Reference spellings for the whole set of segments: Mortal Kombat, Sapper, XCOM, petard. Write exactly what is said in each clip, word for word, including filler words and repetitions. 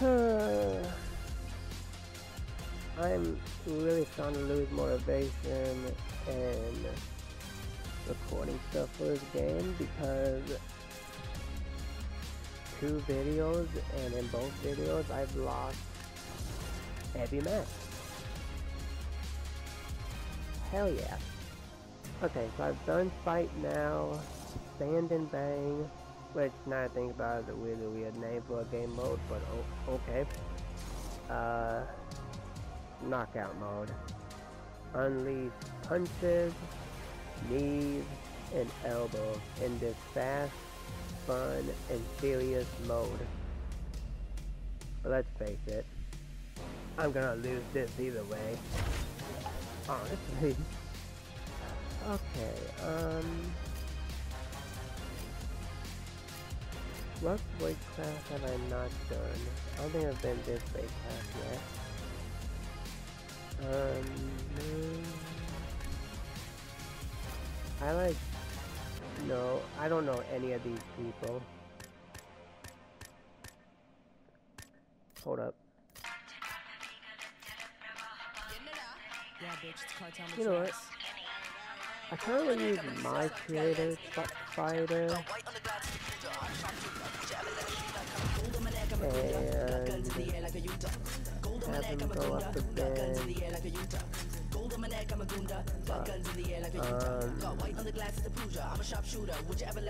I'm really starting to lose motivation and recording stuff for this game because two videos, and in both videos I've lost every match. Hell yeah. Okay, so I've done Fight Now, Stand and Bang, which now I think about is a really weird name for a game mode, but oh, okay. Uh, knockout mode. Unleash punches, knees, and elbows in this fast, fun, and serious mode. But let's face it, I'm gonna lose this either way. Honestly. Okay, um... what weight class have I not done? I don't think I've been this weight class yet. Um... I like... No, I don't know any of these people. Hold up. You know what? I currently use my creator fighter and have him go up again. But, um,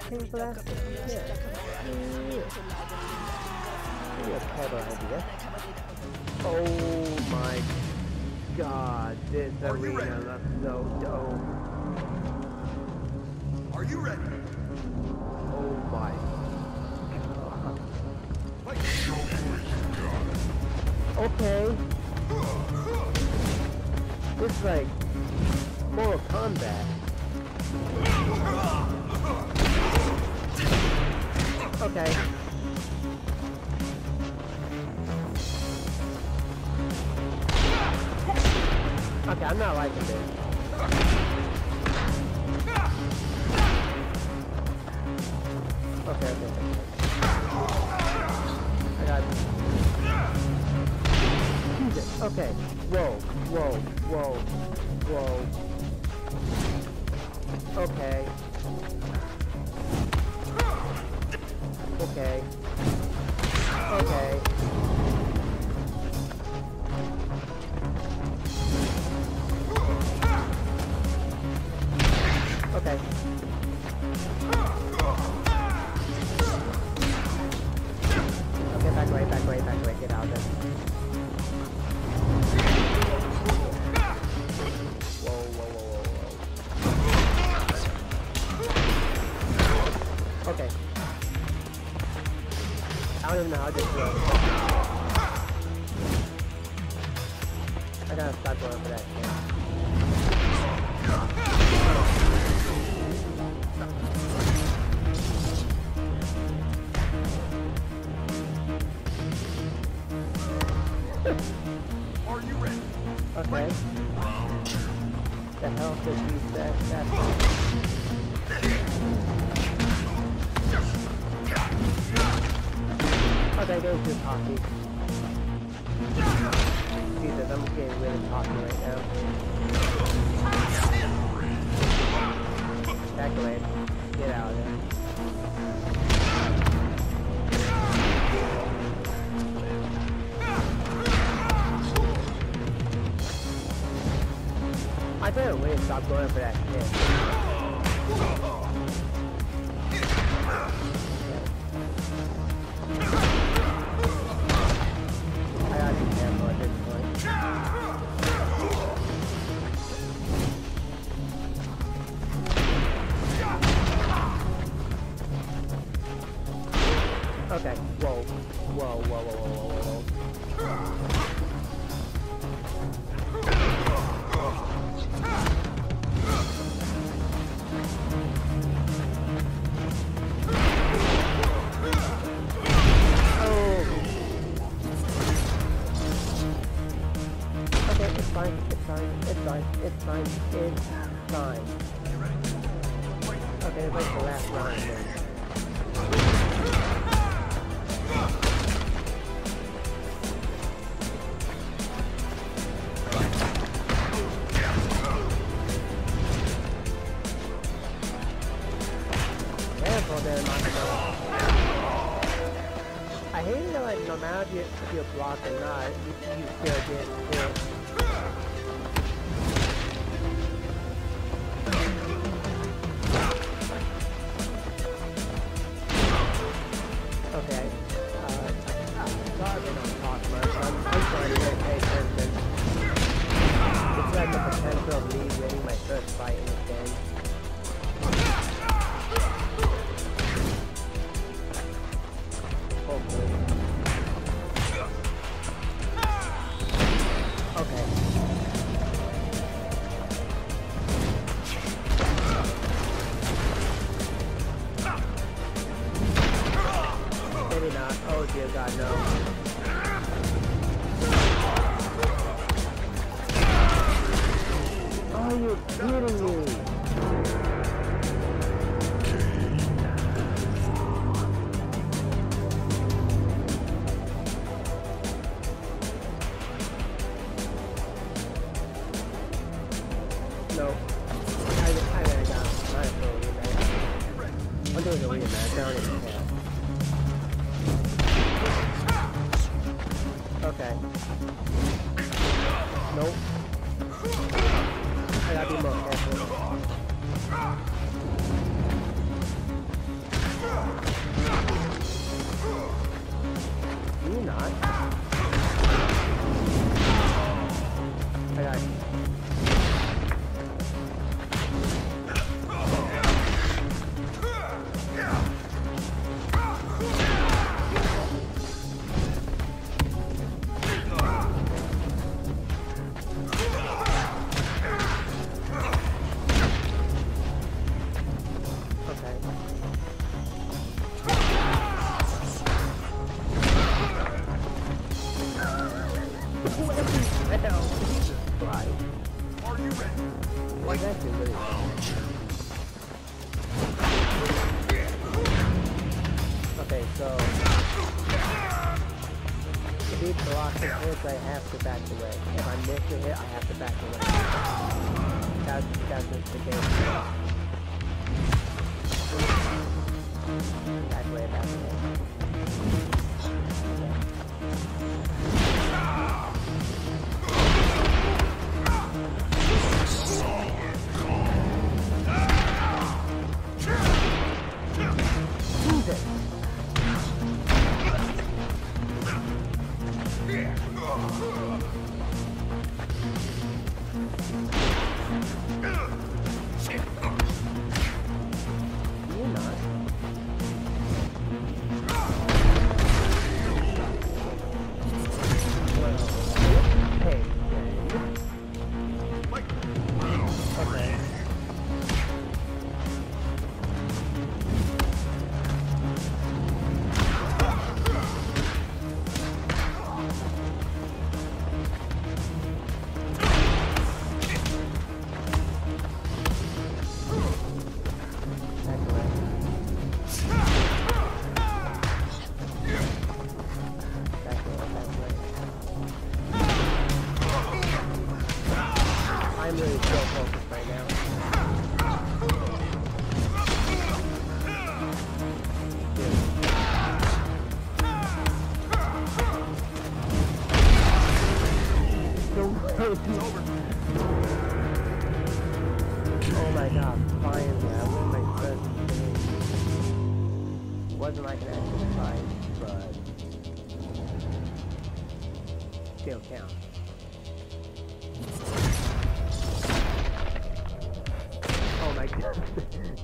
King Blaster? Yeah. Yeah. Oh my god, this arena looks so dope. Are you ready? Oh my god. Okay. It's like Mortal Kombat. Okay. Okay, I'm not liking this. Okay, okay. I got it. Okay. Whoa, whoa, whoa, whoa. Okay. Okay. Okay. Okay. Okay, back away, back away, back away, get out of there. Okay. I don't even know how this works. I gotta stop going for that shit. Are you ready? Okay. The hell did you say that? Oh, there goes this hockey. Jesus, I'm getting rid of hockey right now. Back away. Get out of there. I better win, stop going for that shit. Okay, whoa, whoa, whoa, whoa, whoa, whoa, whoa. Oh. Okay, it's fine, it's fine, it's fine, it's fine, it's fine. Okay, it's like the last round then. Okay. Maybe like no matter if you're blocked or not, you still get hit. Okay. Uh, I'm sorry I don't talk much. I'm, I'm trying to pay attention. It's like the potential of me winning my first fight in this game.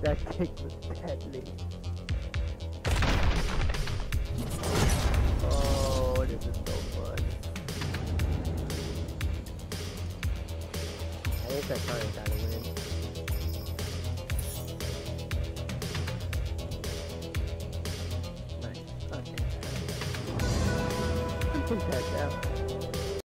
That kick was deadly. Oh, this is so fun. I hate that time that I win. Nice. Okay. I can catch up.